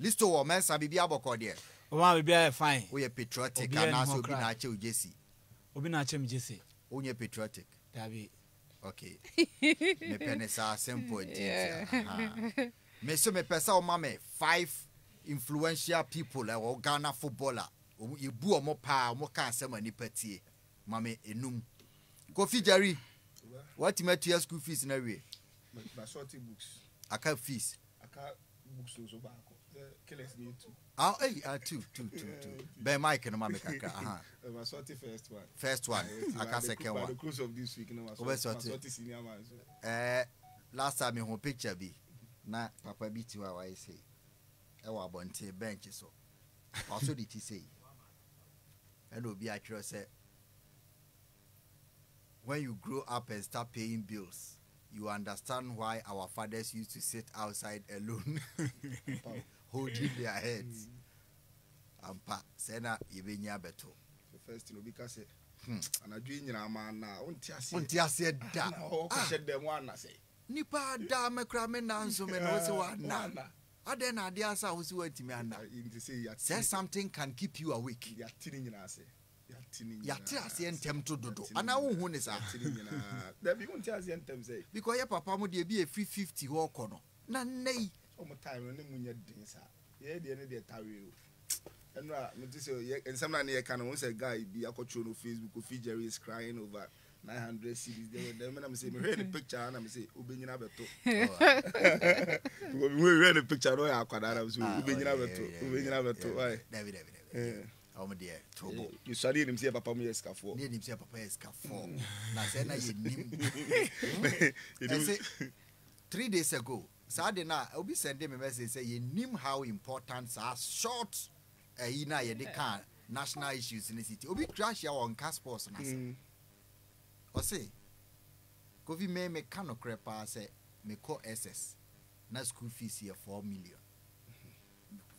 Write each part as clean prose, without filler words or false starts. Listo wo men sa bibia boko de. O ma bibia fine. Wo ye patriotic ana so bi na che o Jesse. Obi na che mi Jesse. O nye patriotic. Dabi. Okay. Me pensa simple detail. Me so me pesa o ma me 5 influential people like o Ghana footballer. O ye bu o mo pa o mo ka asema ni patie. Ma me enum. Kofi Jerry. What you met to your school fees in a way? My shorty books. I can't fees. I can't books also back. Killers need two. Oh, hey, two. Ben Mike and Mamma Kaka. My shorty first one. First one. I can't second one. By the close of this week, no, my shorty senior man. Last time in home picture be. Nah, Papa beat you, I say. I was born to bench so. Also, did he say? And will be actually said. When you grow up and start paying bills, you understand why our fathers used to sit outside alone, holding their heads. Ampa, Sena, Ibenya Beto. The first thing because and I dream in a man now. Untia said that. Oh, shed them one, I say. Nipa, damn, a cramming answer, and also one. Nana. I then idea I was waiting. Say something can keep you awake. They are telling you, I say. Because your papa would be a 350 walk on. Nanay, time, and someone here can once a guy be a coach on Facebook. Fidger is crying over 900 cities. Then I'm saying, read the picture, and I'm saying, we read the picture, or I could have David. You studied him, say Papa is Caffo. Need him, say Papa is Caffo. Nasena, you nim. 3 days ago, Saturday night, I'll be sending a message say, you nim how important are short, you know, you can national issues in the city. I'll be trash your own Caspos. Or say, Kofi may make canoe crepa, say, me call SS. Now school fees here 4 million.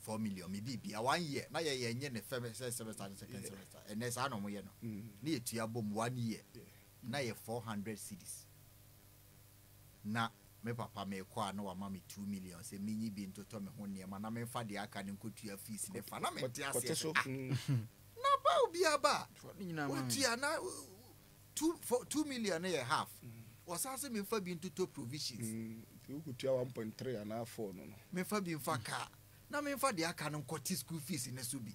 4 million, maybe be a 1 year. Now, yeah, yeah, the first semester and second semester, and that's an hour. Near to your boom 1 year. Now, 400 cities. Now, my papa may acquire no mammy 2 million. Say, mini being to Tommy Honey, and I'm in Fadi. I can't go to your feast in the family. No, be a bar. $2.5 million. Was asking me for being to two provisions. You could tell 1.3 and half 4. Me for being for car. Na me fa de aka no kwoti school fees ne so bi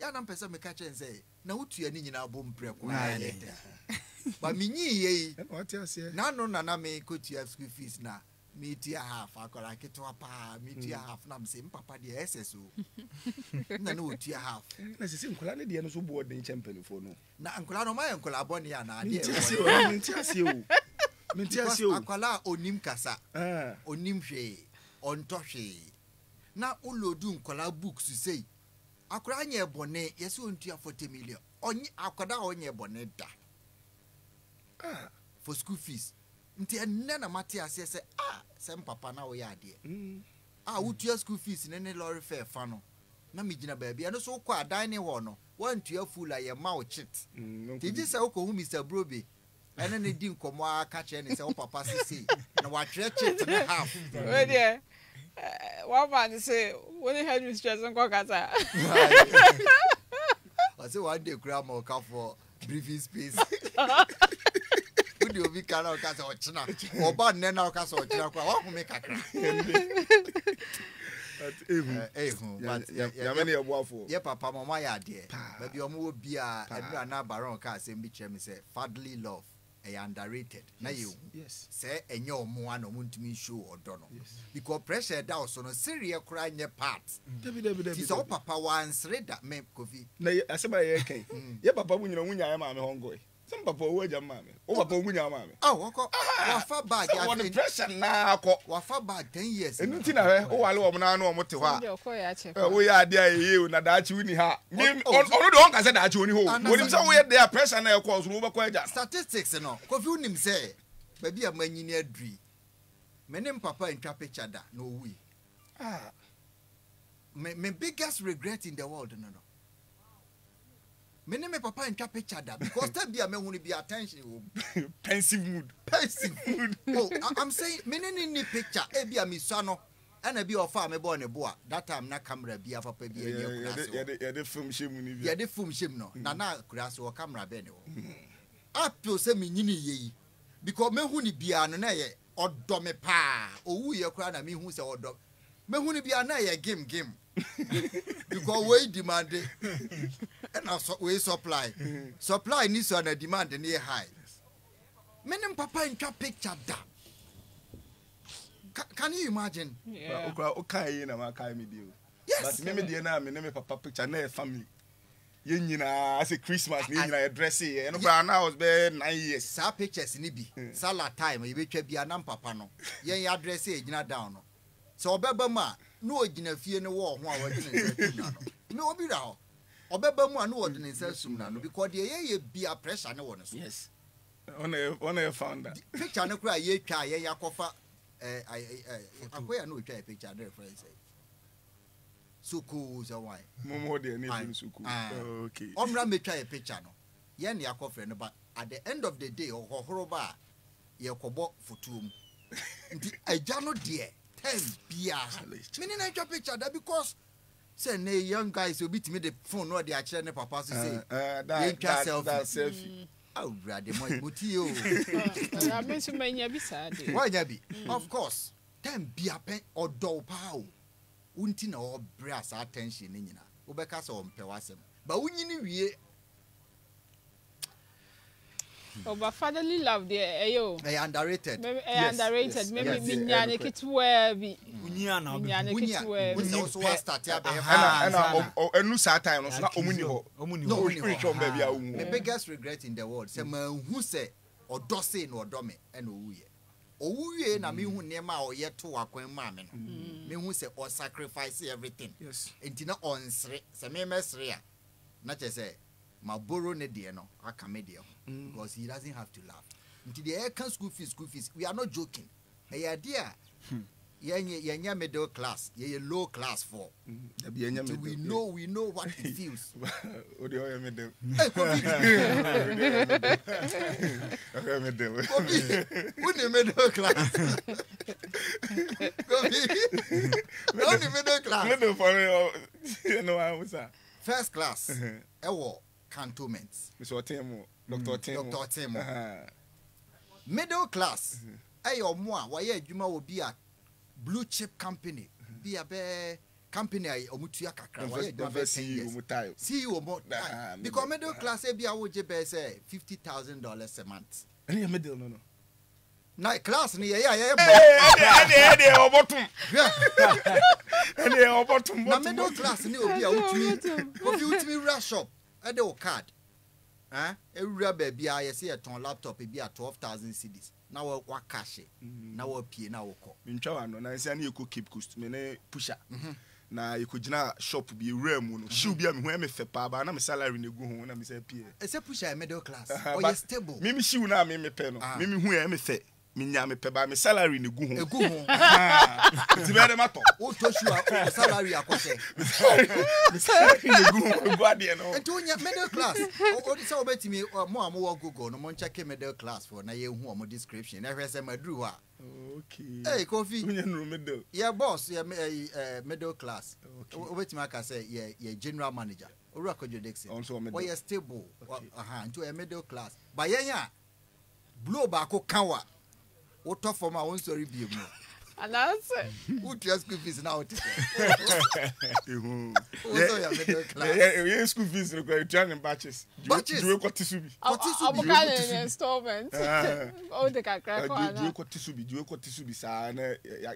ya na mpesa me ka che nse na wutu ani nyina abom preko na ya leta ba minyi ye na no na me kwoti school fees na me tia half akora ketwa pa me tia half na mse mpapa de SSO na no tia half na sisi nkola ne de no so board ne champion fo no na nkola no ma nkola boni ya na de me tia se o akala onim kasa onim hwe onto hwe na ulodu nkola book to say akora anya ebone yesi ontua 40 million onyi akoda onye ebone da for school fees ntia na mate ase se sem papa na wo ya de utua school fees ne lorry fare fa no na migina baabi ano so kwa dining hall no wantua full aye ma wo chit tiji se wo ko hu Mr Brobe ene ne di nkomo aka che ne se wo papa sisi na wa tre chit na half we there. One man say, when he had me stress on Kokata, I say, one day, grandma will come for breathing space. Would you be carrying a castle or China? Or bad Nana castle or China? What will make a crack? Yeah, Papa, Mama, yeah, dear. But your move be a baron cast and bitch and say, Fadly Love, a underrated. Now you, yes, say, and your moan or moon to me show or donor. Because pressure down on a serial crying your parts. It's all Papa once read that map coffee. Nay, I said, I came. Yeah, Papa, when you know when I am hungry. Some Papa, where's your mammy? Oh, Papa, when your mammy. Oh, Wafa bag, I want the pressure now. Wafa bag 10 years. And nothing, oh, I love Nano Motua. We are there, you, Nadachi, we have. All the long I said that you only hold. When it's all their pressure and their cause, over quite statistics and all. Confuse him, say, baby, a man in a dream. My name Papa and Trapechada, no, we. My biggest regret in the world, no. Me ne me papa nka picture da because that be a me won be attention pensive mood. Oh, I'm saying me ne ni picture e be a me so no And I be off farm born a boa. That time na camera be for baby. Yeah, the film shim. Yeah, the film shim no. Nana grass or camera beno. Up to seminini ye. Because me who ni be an or dome pa. Oh, who your crown and me who's our dog. Me who ni be an aye game. Because we demand and also we supply. Supply needs on a demand and near high. Men and papa in trap picture da. Can you imagine? Yeah. Okay, yes. But maybe the papa picture na family. You as a Christmas, you a dress here. And I was there 9 years. Sa pictures ni bi. Sa la time you be a nam papa no. You dress here, you down no. So obeba ma no gina fie ne wo ho a wo gina na no. Me obi ra ho. Obeba mu a no wo de nsa sum na no because the ye be a pressure ne wo no so. Yes. On a founder. Picture no kra ye twa ye yakofa I know try picture there for say. Suku so why? Momo de na film suku. Okay. Omra me try a picture no. Ye ne yakofre no but at the end of the day hohoroba ye kobo futum. Nti agya no de 10 beer. Meaning I draw picture that because say na young guys will beat me the phone or the actual ne papa so say. That selfie. Oh brother, my butio. I mean so many be sad. Why be? Of course. 10 beer pen or do pao. Unti na o brass attention ni nyina. Wo beka so mpewasem. But unyini wie Oba fatherly love there, ayo. They underrated. Maybe underrated. Maybe minyane kitwe bi. Unya na obi. Minyane kitwe. We also start here be. And enu sa time no so na omuni ho. Omuni ho. No spiritual be bia omu. The biggest regret in the world say man hu say odo say no odo me and owuye. Owuye na me hu nema oye to akwan ma me no. Me hu say o sacrifice everything. Yes. Entina onsre say me mesre a. Na che say ma borrow ne de no aka me de ho. Because he doesn't have to laugh. Until the air can school fees. We are not joking. Hey, idea. You're middle class. You're low class for. We know what it feels. Middle class. First class. Cantonments. Mr. Temo. Dr. Temo. Middle class. Hey, or moi, why Juma will be a blue chip company. Be a bear company. Omutia Kakra. See you about that. Because middle class, be a would say $50,000 a month. Any middle, no. Night class, yeah. Middle class, you'll be a rush up. I do card. Huh? Every baby, I see a ton laptop, it be at 12,000 CDs. Now we'll cash it. Now we'll pay, now we'll call. In Chavan, I say you could keep customers, pusher. Now you could not shop be rare moon. She'll be a woman for Paba, and I'm a salary in the go home, and I'm a peer. It's a pusher, middle class. Oh, you're stable. Mimi, she will not make me pen. Mimi, who am I say? Minyame peba me salary in the go home. It's very matter. Oh, you salary akose. Salary in the go guardian. And to middle class. Oh, this all bet me mo amo Google no mo check middle class for na ye hu am description. Na hwese madru ha. Okay. Hey, coffee. Middle. Yeah, boss, yeah middle class. Okay. Bet me aka say yeah general manager. Oru akojo Dixon. Oh, yeah stable. To a middle class. But yeah blow back o kanwa. What tough for my own story, be more. And answer. Who just school fees now? Yeah, school fees require training batches. Batches. Do you got to subi? I'm installment. Oh, the car crash. Do you got to subi? Sa na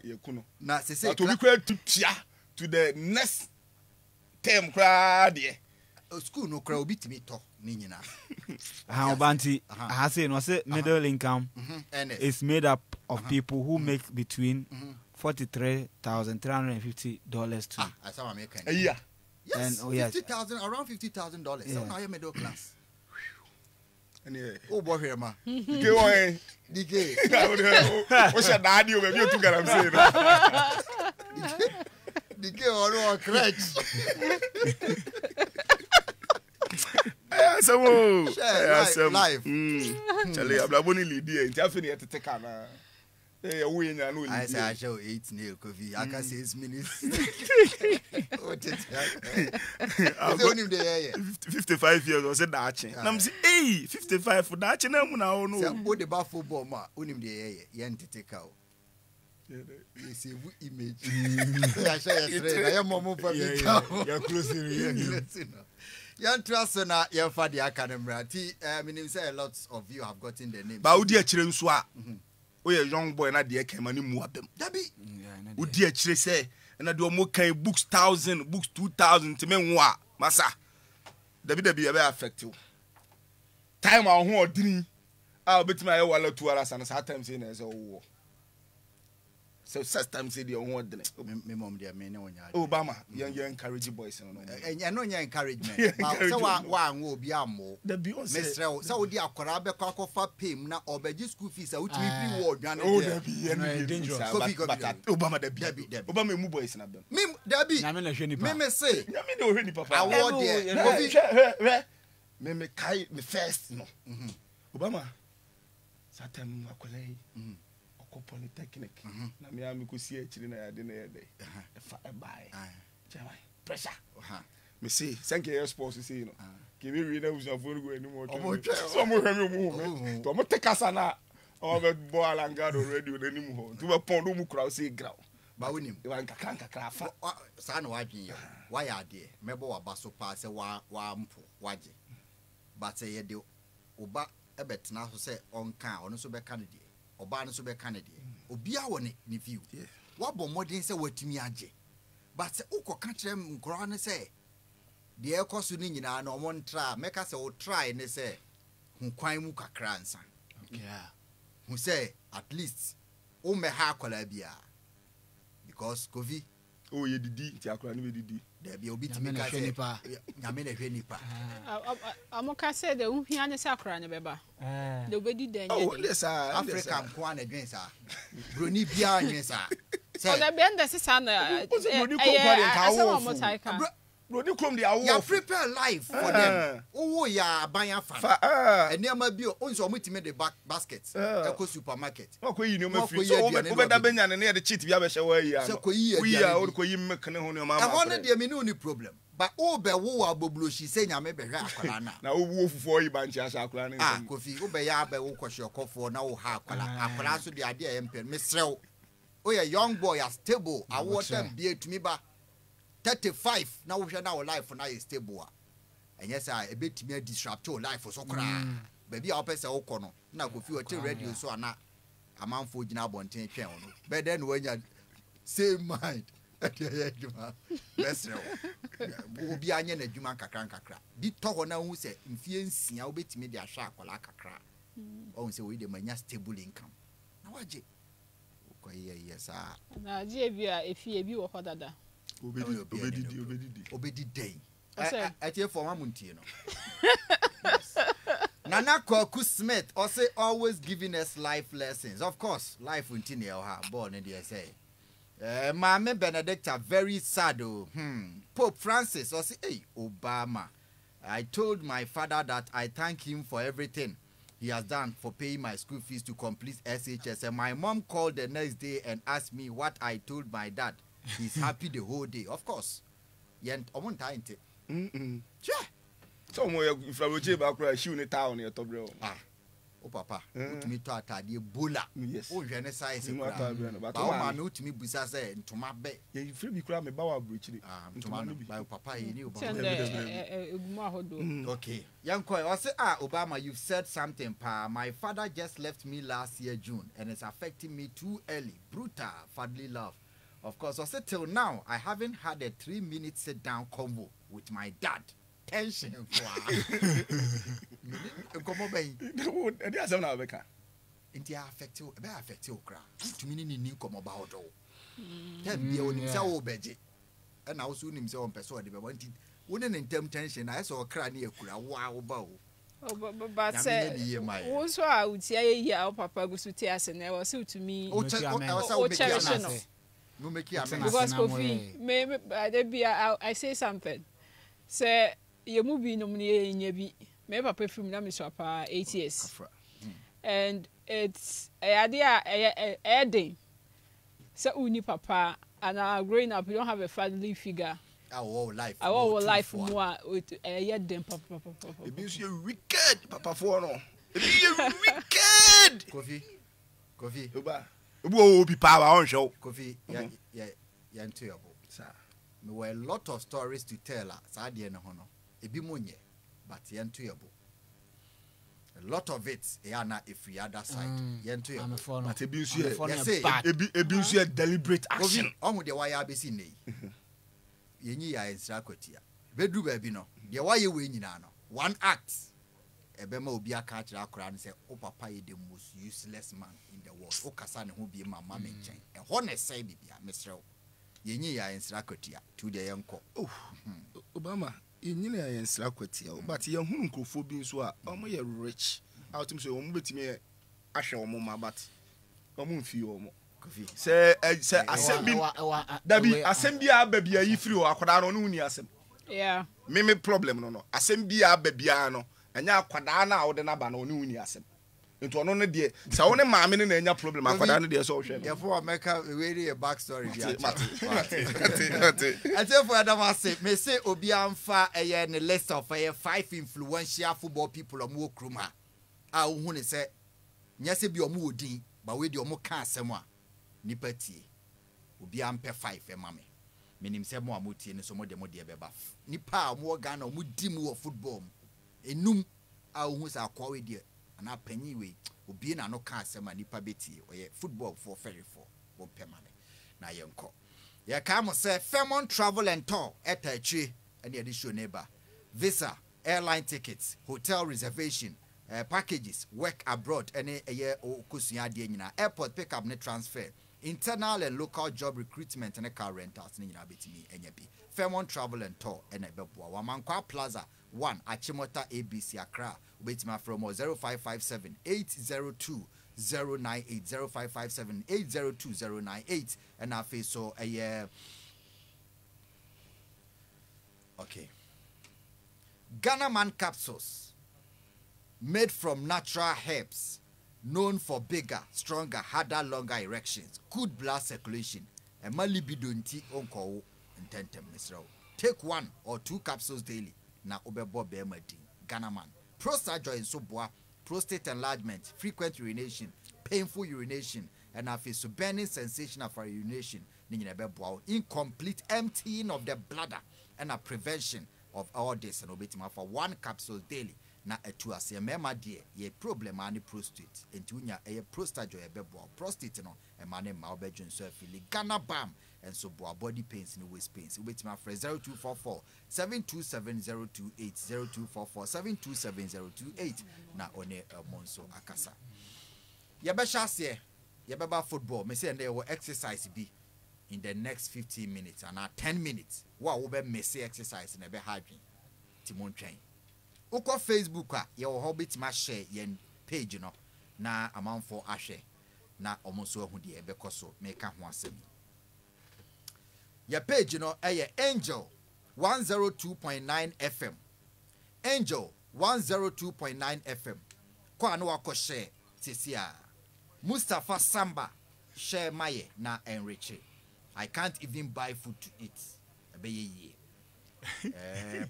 yakuno. Na sese. But we require to tia to the next term crowd. School no crowd bit me talk. Banti, I say, no, middle income is made up of people who make between $43,350 to a year. Yes, and, oh, yes. around $50,000. Yeah. So now you're middle class. Oh boy, here, ma. Decay. What's your daddy over here? I'm saying. Decay or crutch. Life. Charlie, I'm not only leading. I'm not going to take on. Hey, win and win. I say I shall eat nail coffee. I can say it's minutes. What is that? I was only there 55 years or said that. I'm saying, hey, 55 for that. And I'm now no. I'm bored about football, ma. Only there, you ain't to take out. You see, what image? I shall say, I am more for me. You're closing. Young Trasona, your father, Academy. I mean, lots of you have gotten the name. But dear children, swa. We a young boy, and I dear came and you move them. Dabby, would dear children say, and I do more kind books 1,000, books 2,000 to me. Wa, Massa. Dabby be a very effective. Time our whole dream. I'll bet my wallet or 2 hours and sometimes in as a war. So sometimes they don't want it. My mom, dear, me no yard. Obama, you encourage boys, and I know you encourage me. So one will be a more. The Beyonce, Mr. Saudi Arabia's cocoa for payment now or by school fees. I would be reward. Oh, Debbie, dangerous. Obama, Debbie, Obama, move boys in a bed. Me, Debbie, I'm not any. Me say, I mean, already, Papa. I want it. Me carry me first. No, Obama. Sometimes I collect. Polytechnic. Namiami could see a children at the near day. If I buy pressure. Me see, thank you, sports, you see, you know. Give me readers of Vulgo anymore. Some take us an hour over Boal and Gard already with any more. Do a pondumu crowd say ground. But we want a crank a craft. San Waji, why are they? Mebo a basso pass a wampo, Waji. But say, do Oba a bet now say on can or no so be candidate. Obana so be Canada. Obia woni ne view. What bo modern say watimi age. But ukọ kan kire nkoro ne say de ekoso ni nyina na omo ntra make say o try ne say hunkwan mu kakra nsa. Yeah. Who say at least o me ha akola bia. Because Covid o ye didi ti akola ni be didi. There be obi timi ka say nyame na hwe nipa. Amoka say de uhia ne say akra ne beba. The baby then. Oh, yes, Africa, Kwan, and Grenza. Bruni Pian, yes, sir. So the band is a son. Bruni come the hour. You prepare life for them. Oh, yeah, buy a fan. And there might be also meeting the back baskets. Echo supermarket. Okay, you know, my friend, over the bench and near the cheat. We have a shower. So, we are all going to make a home. I wanted the minute problem. But oh, be wo aboblo shi say nyame be hwa na. Na wo wo fufo yi ba nche akwala ni. Ah, Kofi, wo be ya be wo kwosho kofo na wo ha akwala. Akwala so de ade emper. Mesrew. O ye young boy as stable. I want them be to me ba 35 na wo hwe na wo life na ye stable a. Enye say e betimi disrupt your life so kra. Be bi a opese wo ko no. Na Kofi o te radio so ana amanfo gina bonten twen no. Be den wo nya same mind. Mesrew. Obi anye na adwuma kakra kakra. Di toho na hu se mfie nsia obetime dia hwa akola kakra. Ohun se we dey manya stable income. Na waje. Okoye yesa. Na je bia efie bi wo hodada. Obedi dey. I tell for ma muntie no. Nana Kwaku Smith also always giving us life lessons. Of course, life untie o ha born dey say. Mame Benedicta, very sad. Pope Francis, or say, hey, Obama. I told my father that I thank him for everything he has done for paying my school fees to complete SHS. And my mom called the next day and asked me what I told my dad. He's happy the whole day. Of course. Yent, I won't tie it. Yeah. So, if I would you in town, you're top row. Oh, Papa, put me to a taddy bulla. Yes, oh, genocide. But oh, my note to me, Bussas, and to my bed. You feel me cram a bower breach. To my papa, he knew. Okay, young boy, I say, ah, Obama, you've said something, Pa. My father just left me last year, June, and it's affecting me too early. Brutal, fadly love. Of course, I said, till now, I haven't had a 3-minute sit down convo with my dad. Tension. Come on, baby. And there's another Becca. India affect you, bear affect you, crap. To mean in new come about all. Tell me, you only saw Beggy. And I was soon himself on Pessoa. They wanted wouldn't in term tension. I saw a cry near Kura. Wow, bow. Oh, but say, also, I would say, yeah, Papa goes to tears and there was so to me. Oh, cherish. No, make you because Kofi, maybe there be I say something. Say, you move in nominee in your be, maybe a perfume, Mr. Pa, 8 years. And it's a idea a day. So uni papa and growing up you don't have a fatherly figure. Our whole life more with a year then papa. It means you're wicked, papa for no. It means you're wicked. Coffee. Uba. Ubu be power on show. Coffee. Yeah, sir. There were a lot of stories to tell us. I didn't know. It be money, but you're enjoyable. A lot of it, Iana, if we other side, but abuse deliberate action. On with the wire ABC, Yeni Israkotia. Bedru Babino, the wire winning one act. Ebema will be a catcher, and say, oh, papa, you the most useless man in the world. Oh, Cassan, who be my mamma and chain. And honest say, Mr. Yeni Israkotia, to the young cop. Oh, Obama. Inyinya yen slakotia but ye hunu nkrofo bi nso a omo ye rich out so omo betime ahwe omo ma but omo mfi omo kofi say assembly dabi assembly ababia yi free o akoda no uni asem yeah me problem no assembly ababia no anya akoda na awde na ba no uni asem nto ono ne de sa woni maame ne na anya problem akoda no de so hwe me therefore America we read a back story here I tell for Adamase me say obi amfa eye ne list of 5 influential football people omo okruma a wo hu ne say nya se bi omo odin ba we de omo ka asem a nipa tie obi ampe 5 e mame menim say mo amotie ne so mo de mo de be ba nipa mo ga na omo di mu wo football enum a wo hu say akwawe de na penny we obi na no ka asema nipa beti oye football for ferry for wo permanent na yenko ye ka mo se Fairmont travel and tour etachi and the show neighbor visa airline tickets hotel reservation packages work abroad any year okusua de nyina airport pick up ne transfer internal and local job recruitment and car rentals ne nyina betimi enya bi Fairmont travel and tour and ebeboa Wamankwa Plaza 1 Achimota ABC Accra Betima from 0557-802-098 0557-802-098 and I face so a year. Okay. Ghana Man capsules made from natural herbs known for bigger, stronger, harder, longer erections, good blood circulation, and my libido nti onko intentem misro. Take 1 or 2 capsules daily. Na obebo be madi. Ghana Man. Prostate joint so boa, prostate enlargement, frequent urination, painful urination, and a face burning sensation after urination, incomplete emptying of the bladder, and a prevention of all this and obetima for 1 capsule daily. Na etu as a mema dear, ye problem any prostate, and tunya a prostate joy bebo, prostate no, and mani malbejun surfili, Ghana Bam, and so boa body pains and waist pains. Obetima for 0244-727-028 0244-727-028 na one monso akasa. Yebe shasye, yebeba football, me say and they will exercise be in the next 15 minutes and 10 minutes. Wa obe me say exercise in a be hygiene. Timon train. Uko Facebook a your hobbit ma share yen page no na amount for ashe na omonso ehu de ebe koso me ka ho asem your page no eye Angel 102.9 FM Angel 102.9 FM kwa no akọ share tisia Mustafa Samba share maye na enrich I can't even buy food to eat ebe ye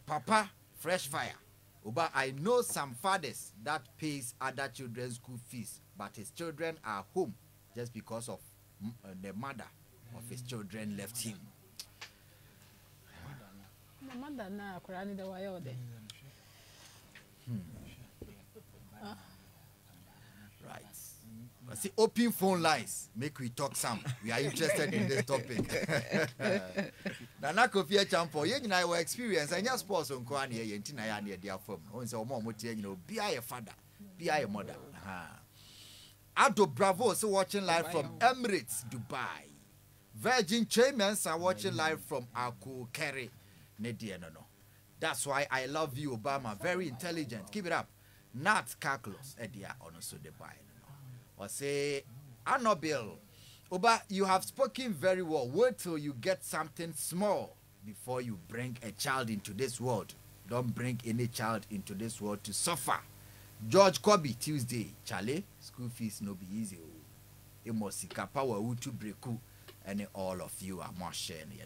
Papa Fresh Fire Oba, I know some fathers that pays other children's school fees, but his children are home just because of the mother of his children left him. Right. But see, open phone lines. Make we talk some. We are interested in this topic. Nana Kofi Champo, you and I were experienced and your sports on Kwani and Tina near their firm. On so mom would you know, be I a father, be I a mother. Ado Bravo, so watching live from Emirates, Dubai. Virgin Chamans are watching live from Aku Kerry. Nadia no. That's why I love you, Obama. Very intelligent. Keep it up. Not calculus. Edia on so Dubai. Or say Annabelle, Oba, you have spoken very well. Wait till you get something small before you bring a child into this world. Don't bring any child into this world to suffer. George Kobe Tuesday. Chale, school fees no be easy. It must see Kapawa Utu Breku, and all of you are much sharing.